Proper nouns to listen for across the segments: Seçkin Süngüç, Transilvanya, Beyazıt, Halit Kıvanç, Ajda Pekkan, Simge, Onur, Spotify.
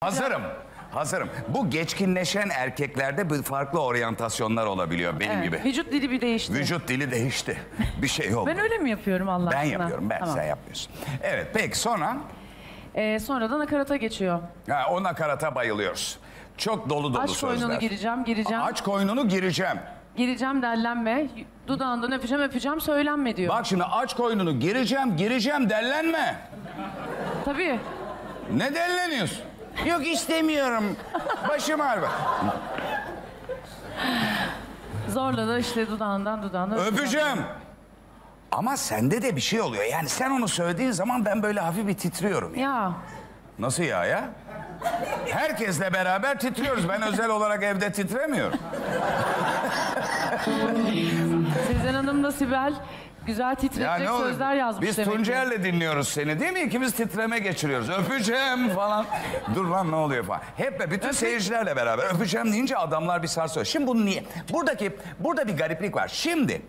Hazırım. Bu geçkinleşen erkeklerde farklı oryantasyonlar olabiliyor benim gibi. Vücut dili bir değişti. Bir şey oldu. Ben öyle mi yapıyorum Allah aşkına? Ben yapıyorum. Tamam. Sen yapmıyorsun. Evet, peki sonra? Sonra da nakarata geçiyor. O nakarata bayılıyoruz. Çok dolu aç sözler. Aç koynunu gireceğim. Aç koynunu gireceğim. Gireceğim derlenme. Dudağından öpeceğim söylenme diyor. Bak şimdi aç koynunu gireceğim derlenme. Tabii. Ne derleniyorsun? Yok istemiyorum. Başım ağrıyor. Zorla da işte dudağından. Öpeceğim. Ama sende de bir şey oluyor. Yani sen onu söylediğin zaman ben böyle hafif bir titriyorum. Yani. Ya. Nasıl ya? Herkesle beraber titriyoruz. Ben özel olarak evde titremiyorum. Sezen Hanım da Sibel güzel titreyecek sözler yazmış. Biz Tuncer'le dinliyoruz seni değil mi? İkimiz titreme geçiriyoruz. Öpeceğim falan. Dur lan ne oluyor falan. Hep bütün seyircilerle beraber öpeceğim deyince adamlar bir sarsıyor. Şimdi bunu niye? Burada bir gariplik var. Şimdi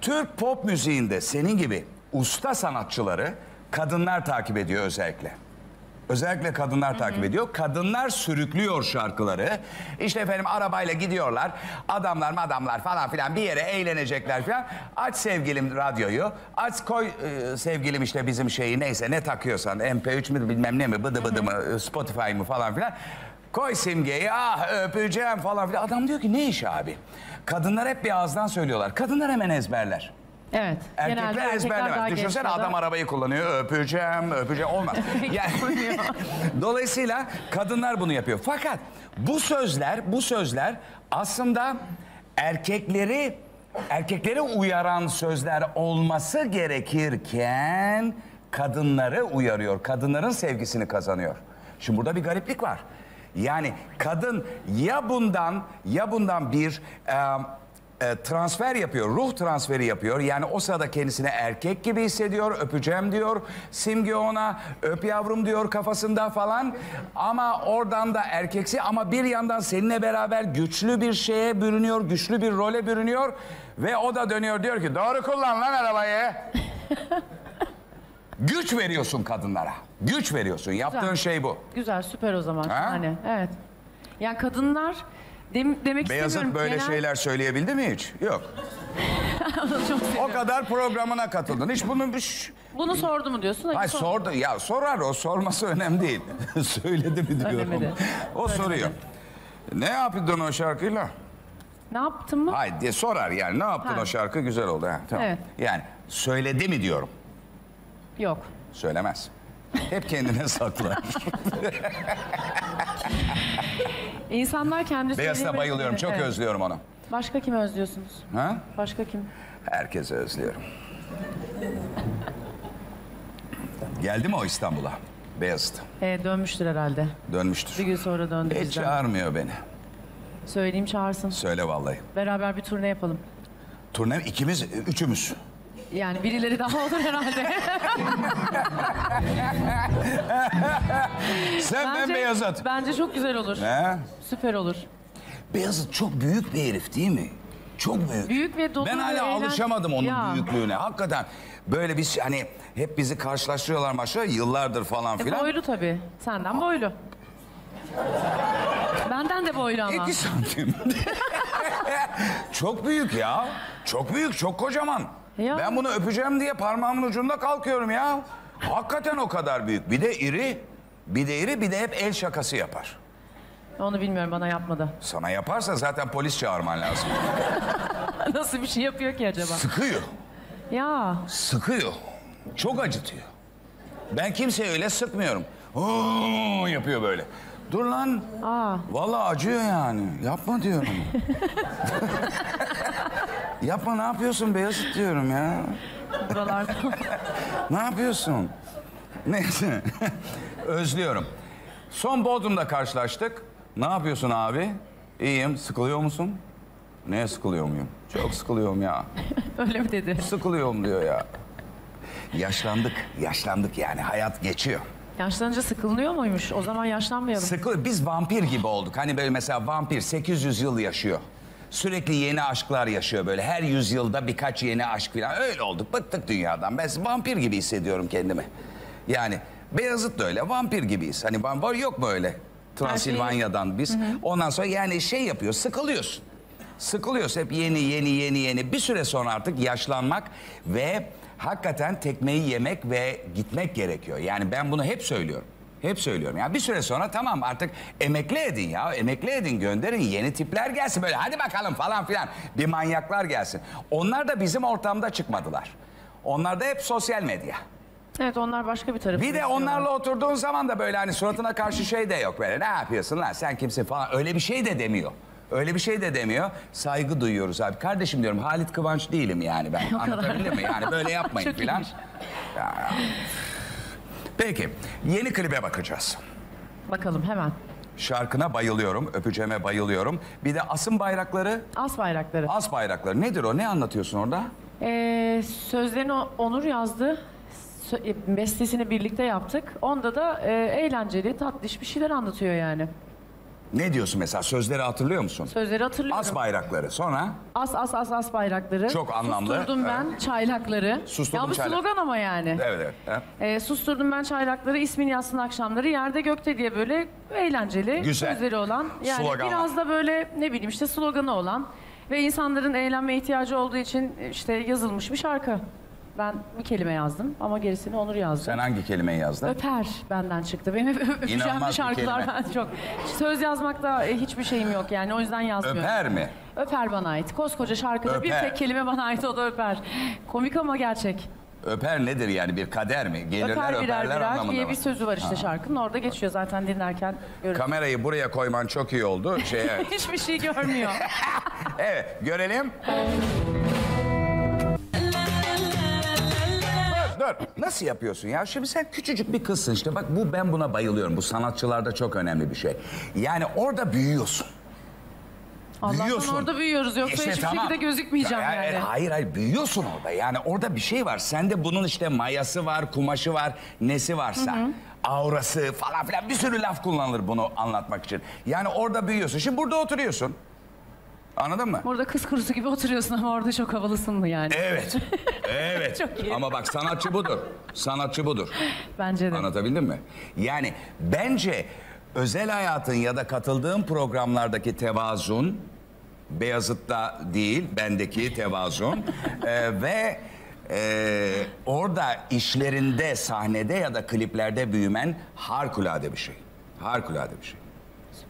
Türk pop müziğinde senin gibi usta sanatçıları kadınlar takip ediyor özellikle. Özellikle kadınlar takip ediyor. Kadınlar sürüklüyor şarkıları. İşte efendim arabayla gidiyorlar. Adamlar falan filan bir yere eğlenecekler filan. Aç sevgilim radyoyu. Aç koy sevgilim işte bizim şeyi neyse ne takıyorsan. MP3 mü bilmem ne mi bıdı bıdı mı Spotify mı falan filan. Koy simgeyi öpeceğim falan filan. Adam diyor ki ne iş abi? Kadınlar hep bir ağızdan söylüyorlar. Kadınlar hemen ezberler. Evet. Erkekler ezberlemez. Düşünsene adam arabayı kullanıyor. Öpeceğim. Olmaz. Yani, dolayısıyla kadınlar bunu yapıyor. Fakat bu sözler aslında erkekleri uyaran sözler olması gerekirken kadınları uyarıyor. Kadınların sevgisini kazanıyor. Şimdi burada bir gariplik var. Yani kadın ya bundan bir transfer yapıyor, ruh transferi yapıyor. Yani o sırada kendisini erkek gibi hissediyor, öpeceğim diyor, simge ona öp yavrum diyor kafasında falan. Ama oradan da erkeksi ama bir yandan seninle beraber güçlü bir şeye bürünüyor, güçlü bir role bürünüyor. Ve o da dönüyor diyor ki doğru kullan lan arabayı. Güç veriyorsun kadınlara, güç veriyorsun. Güzel. Yaptığın şey bu. Güzel, süper o zaman. Yani, evet. Yani kadınlar... Demek Beyazıt böyle şeyler söyleyebildi mi hiç? Yok. O kadar programına katıldın. Hiç bunu sordu mu diyorsun? Hayır sordu. Ya sorar o. Sorması önemli değil. Söyledi mi diyorum. Önemli. O soruyor. Ne yaptın o şarkıyla? Ne yaptın mı? Hayır diye sorar yani. Ne yaptın o şarkı güzel oldu. Tamam. Evet. Yani söyledi mi diyorum. Yok. Söylemez. Hep kendine saklar. İnsanlar kendisi... Beyazıt'a bayılıyorum. Çok özlüyorum onu. Başka kimi özlüyorsunuz? Ha? Başka kim? Herkesi özlüyorum. Geldi mi o İstanbul'a? Beyazıt. Dönmüştür herhalde. Dönmüştür. Bir gün sonra döndü bizden. Çağırmıyor beni. Söyleyeyim çağırsın. Söyle vallahi. Beraber bir turne yapalım. Turne üçümüz. Yani birileri daha olur herhalde. Sen ben Beyazıt. Bence çok güzel olur. He? Süper olur. Beyazıt çok büyük bir herif değil mi? Çok büyük. Büyük ve dolu. Ben hala alışamadım onun büyüklüğüne. Hakikaten böyle bir hani hep bizi karşılaştırıyorlar maşallah yıllardır falan filan. Boylu tabii. Senden boylu. Benden de boylu ama. 2 santim. Çok büyük ya. Çok büyük, çok kocaman. Ya. Ben bunu öpeceğim diye parmağımın ucunda kalkıyorum ya. Hakikaten o kadar büyük. Bir de iri, bir de hep el şakası yapar. Onu bilmiyorum, bana yapmadı. Sana yaparsa zaten polis çağırman lazım. Nasıl bir şey yapıyor ki acaba? Sıkıyor. Ya. Sıkıyor. Çok acıtıyor. Ben kimseye öyle sıkmıyorum. Oo, yapıyor böyle. Dur lan. Vallahi acıyor yani. Yapma diyorum. Yapma ne yapıyorsun Beyazıt diyorum ya. Buralarda. Ne yapıyorsun? Neyse. Özlüyorum. Son Bodrum'da karşılaştık. Ne yapıyorsun abi? İyiyim. Sıkılıyor musun? Neye sıkılıyor muyum? Çok sıkılıyorum ya. Öyle mi dedi? Sıkılıyorum diyor ya. Yaşlandık yani. Hayat geçiyor. Yaşlanınca sıkılıyor muymuş? O zaman yaşlanmayalım. Biz vampir gibi olduk. Hani böyle mesela vampir 800 yıl yaşıyor. Sürekli yeni aşklar yaşıyor böyle. Her yüzyılda birkaç yeni aşk falan. Öyle olduk. Bıktık dünyadan. Ben vampir gibi hissediyorum kendimi. Yani Beyazıt da öyle, vampir gibiyiz. Hani vampir yok mu öyle? Transilvanya'dan biz. Hı hı. Ondan sonra yani şey yapıyor, sıkılıyorsun. Sıkılıyorsun hep yeni. Bir süre sonra artık yaşlanmak ve hakikaten tekmeyi yemek ve gitmek gerekiyor. Yani ben bunu hep söylüyorum. Yani bir süre sonra tamam artık emekli edin ya. Emekli edin, gönderin, yeni tipler gelsin böyle hadi bakalım falan filan. Bir manyaklar gelsin. Onlar da bizim ortamda çıkmadılar. Onlar da hep sosyal medya. Evet, onlar başka bir tarafı. Bir de onlarla oturduğun zaman da böyle hani suratına karşı şey de yok böyle. Ne yapıyorsun lan sen kimsin falan, öyle bir şey de demiyor. Saygı duyuyoruz abi. Kardeşim diyorum, Halit Kıvanç değilim yani ben. Anlatabilir miyim? Yani böyle yapmayın filan. Peki, yeni klibe bakacağız. Bakalım hemen. Şarkına bayılıyorum, öpeceğime bayılıyorum. Bir de asın bayrakları. As bayrakları. As bayrakları. Nedir o? Ne anlatıyorsun orada? Sözlerini Onur yazdı. Bestesini birlikte yaptık. Onda da eğlenceli, tatlış bir şeyler anlatıyor yani. Ne diyorsun mesela? Sözleri hatırlıyor musun? Sözleri hatırlıyorum. As bayrakları. Sonra? As bayrakları. Çok anlamlı. Susturdum ben çaylakları. Susturdum çaylakları. Ya bu slogan ama yani. Evet. Susturdum ben çaylakları, ismin yazsın akşamları, yerde gökte diye böyle eğlenceli. Güzel. Sözleri olan. Yani slogan. Biraz da böyle ne bileyim işte sloganı olan ve insanların eğlenme ihtiyacı olduğu için işte yazılmış bir şarkı. Ben bir kelime yazdım ama gerisini Onur yazdı. Sen hangi kelimeyi yazdın? Öper benden çıktı. Benim öpeceğim şarkılar ben çok. Söz yazmakta hiçbir şeyim yok yani, o yüzden yazmıyorum. Öper mi? Öper bana ait. Koskoca şarkıda öper. Bir tek kelime bana ait, o da öper. Komik ama gerçek. Öper nedir yani, bir kader mi? Gelirler öper öperler anlamında diye bir sözü var işte şarkının, orada geçiyor zaten, dinlerken görürüz. Kamerayı buraya koyman çok iyi oldu. Hiçbir şey görmüyor. Evet, görelim. Nasıl yapıyorsun ya? Şimdi sen küçücük bir kızsın işte. Bak bu, ben buna bayılıyorum. Bu sanatçılarda çok önemli bir şey. Yani orada büyüyorsun. Allah'tan orada büyüyoruz. Yoksa işte hiçbir şekilde gözükmeyeceğim yani. Hayır büyüyorsun orada. Yani orada bir şey var. Sende bunun işte mayası var, kumaşı var, nesi varsa. Hı hı. Aurası falan filan, bir sürü laf kullanılır bunu anlatmak için. Yani orada büyüyorsun. Şimdi burada oturuyorsun. Anladın mı? Burada kız kurusu gibi oturuyorsun ama orada çok havalısın mı yani? Evet. Evet. Çok iyi. Ama bak sanatçı budur. Sanatçı budur. Bence de. Anlatabildim mi? Yani bence özel hayatın ya da katıldığın programlardaki tevazun, Beyazıt'ta değil, bendeki tevazun ve orada işlerinde, sahnede ya da kliplerde büyümen harikulade bir şey. Harikulade bir şey.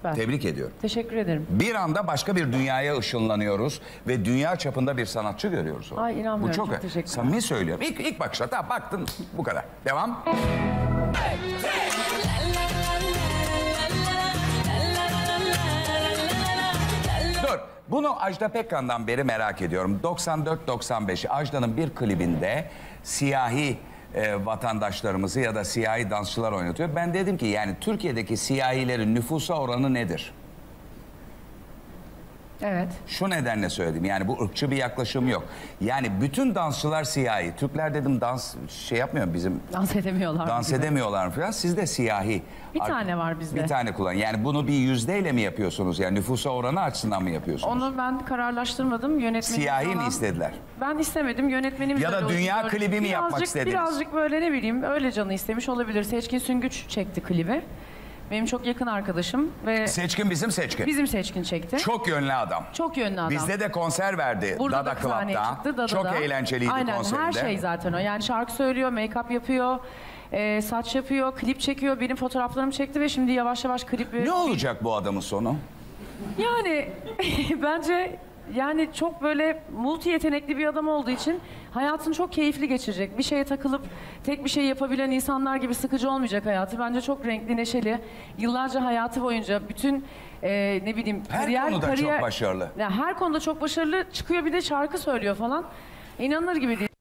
Ben. Tebrik ediyorum. Teşekkür ederim. Bir anda başka bir dünyaya ışınlanıyoruz ve dünya çapında bir sanatçı görüyoruz orada. Ay inanmıyorum. Bu çok teşekkür ederim. Samimi söylüyorum. İlk bakışta tamam, baktın bu kadar. Devam. Dur. Bunu Ajda Pekkan'dan beri merak ediyorum. 94-95 Ajda'nın bir klibinde siyahi vatandaşlarımızı ya da siyahi dansçılar oynatıyor. Ben dedim ki yani Türkiye'deki siyahilerin nüfusa oranı nedir? Evet. Şu nedenle söyledim. Yani bu ırkçı bir yaklaşım yok. Yani bütün dansçılar siyahi. Türkler dedim dans şey yapmıyor bizim. Dans edemiyorlar. Dans edemiyorlar falan. Sizde siyahi. Bir tane var bizde. Bir tane kullan. Yani bunu bir yüzdeyle mi yapıyorsunuz? Yani nüfusa oranı açısından mı yapıyorsunuz? Onu ben kararlaştırmadım. Yönetmenim siyahi falan mi istediler? Ben istemedim. Yönetmenim ya da dünya klibi mi yapmak istediniz? Birazcık böyle ne bileyim öyle canı istemiş olabilir. Seçkin Süngüç çekti klibi. Benim çok yakın arkadaşım ve... Seçkin bizim Seçkin. Bizim Seçkin çekti. Çok yönlü adam. Çok yönlü adam. Bizde de konser verdi. Burada Dada da Club'da. Çıktı, Dada'da. Çok eğlenceliydi aynen, konserinde. Her şey zaten o. Yani şarkı söylüyor, make-up yapıyor, saç yapıyor, klip çekiyor. Benim fotoğraflarımı çekti ve şimdi yavaş yavaş klibi... Ne olacak bu adamın sonu? Yani bence... Yani çok böyle multi yetenekli bir adam olduğu için hayatını çok keyifli geçirecek. Bir şeye takılıp tek bir şey yapabilen insanlar gibi sıkıcı olmayacak hayatı. Bence çok renkli, neşeli. Yıllarca hayatı boyunca bütün ne bileyim kariyer... Her konuda çok başarılı. Yani her konuda çok başarılı. Çıkıyor bir de şarkı söylüyor falan. İnanılır gibi değil.